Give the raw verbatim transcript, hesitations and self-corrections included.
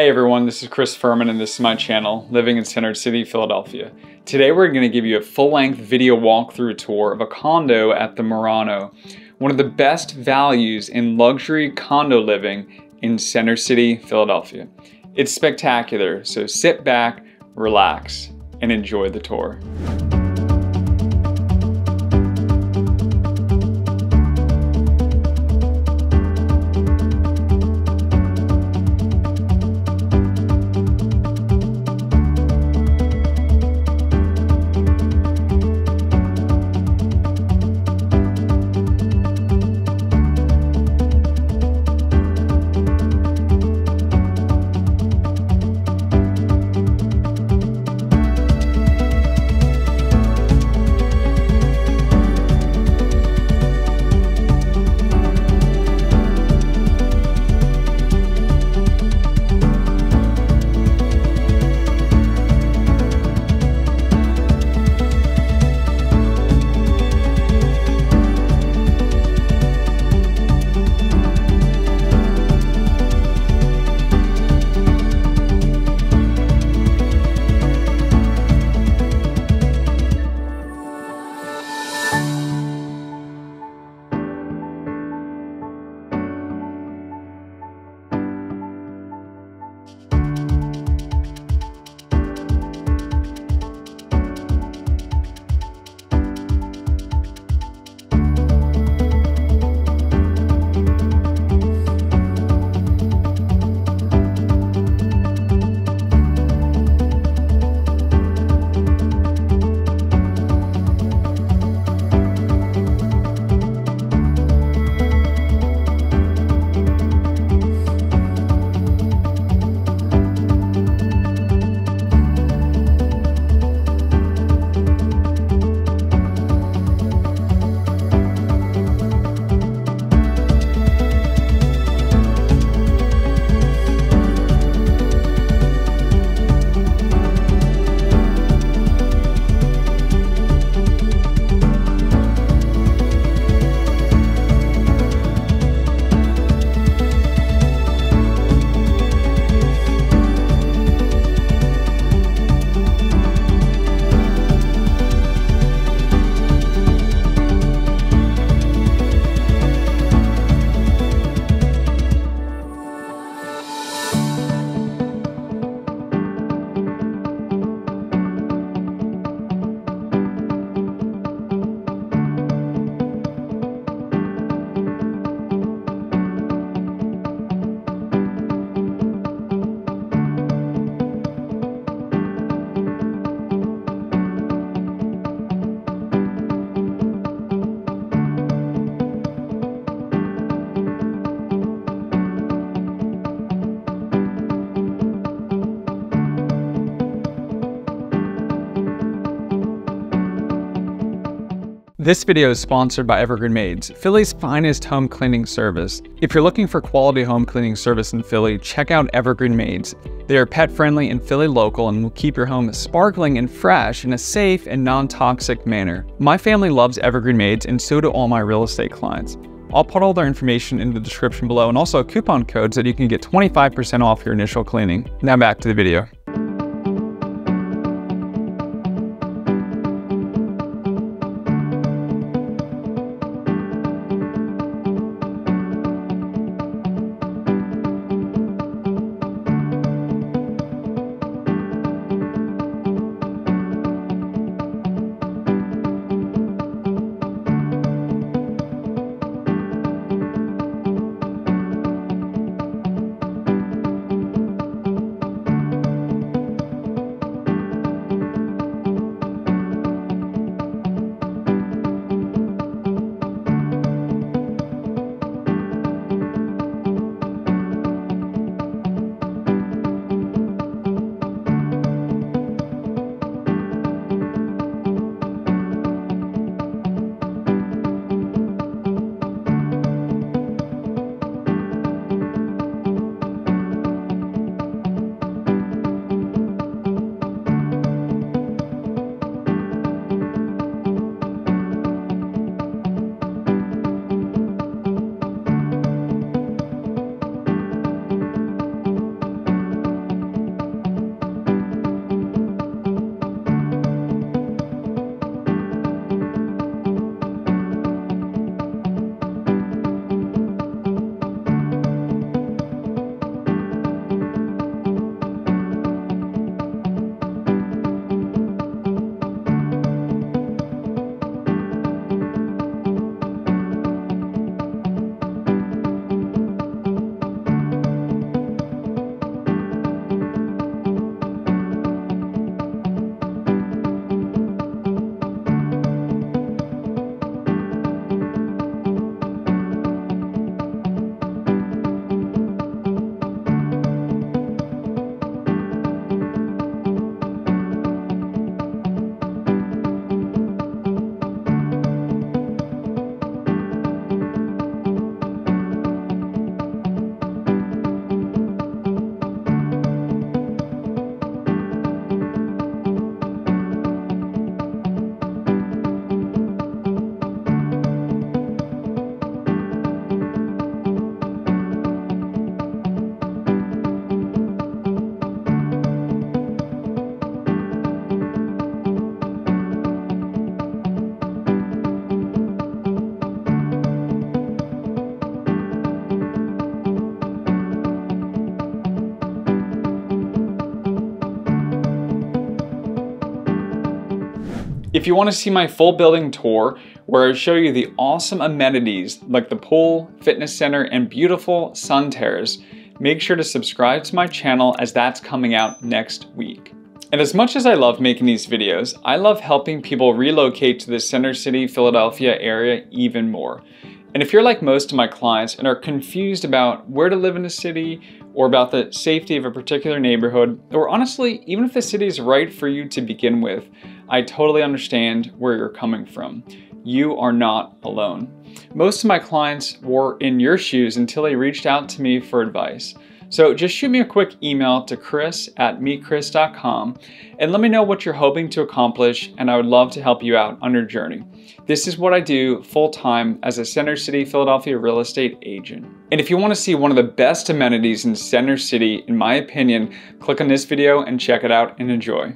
Hey everyone, this is Chris Fuhrman and this is my channel, Living in Center City, Philadelphia. Today we're going to give you a full-length video walkthrough tour of a condo at the Murano, one of the best values in luxury condo living in Center City, Philadelphia. It's spectacular, so sit back, relax, and enjoy the tour. This video is sponsored by Evergreen Maids, Philly's finest home cleaning service. If you're looking for quality home cleaning service in Philly, check out Evergreen Maids. They are pet friendly and Philly local and will keep your home sparkling and fresh in a safe and non-toxic manner. My family loves Evergreen Maids and so do all my real estate clients. I'll put all their information in the description below and also coupon codes that you can get twenty-five percent off your initial cleaning. Now back to the video. If you want to see my full building tour, where I show you the awesome amenities like the pool, fitness center, and beautiful sun terrace, make sure to subscribe to my channel, as that's coming out next week. And as much as I love making these videos, I love helping people relocate to the Center City, Philadelphia area even more. And if you're like most of my clients and are confused about where to live in a city or about the safety of a particular neighborhood, or honestly, even if the city is right for you to begin with, I totally understand where you're coming from. You are not alone. Most of my clients were in your shoes until they reached out to me for advice. So just shoot me a quick email to chris at meet chris dot com and let me know what you're hoping to accomplish, and I would love to help you out on your journey. This is what I do full-time as a Center City, Philadelphia real estate agent. And if you want to see one of the best amenities in Center City, in my opinion, click on this video and check it out and enjoy.